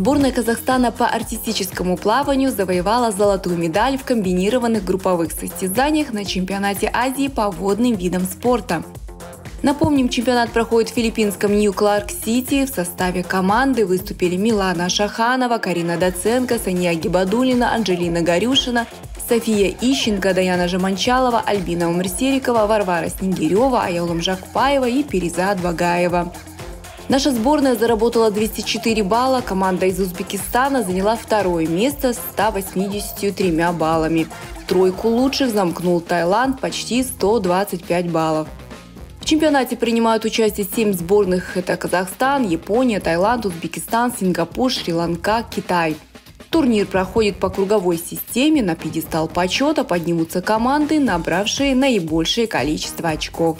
Сборная Казахстана по артистическому плаванию завоевала золотую медаль в комбинированных групповых состязаниях на чемпионате Азии по водным видам спорта. Напомним, чемпионат проходит в филиппинском Нью-Кларк-Сити. В составе команды выступили Милана Шаханова, Карина Доценко, Санья Гибадулина, Анжелина Гарюшина, София Ищенко, Даяна Жаманчалова, Альбина Умрсерикова, Варвара Снегирева, Аялым Жакпаева и Перизат Багаева. Наша сборная заработала 204 балла, команда из Узбекистана заняла второе место с 183 баллами. Тройку лучших замкнул Таиланд, почти 125 баллов. В чемпионате принимают участие 7 сборных – это Казахстан, Япония, Таиланд, Узбекистан, Сингапур, Шри-Ланка, Китай. Турнир проходит по круговой системе, на пьедестал почета поднимутся команды, набравшие наибольшее количество очков.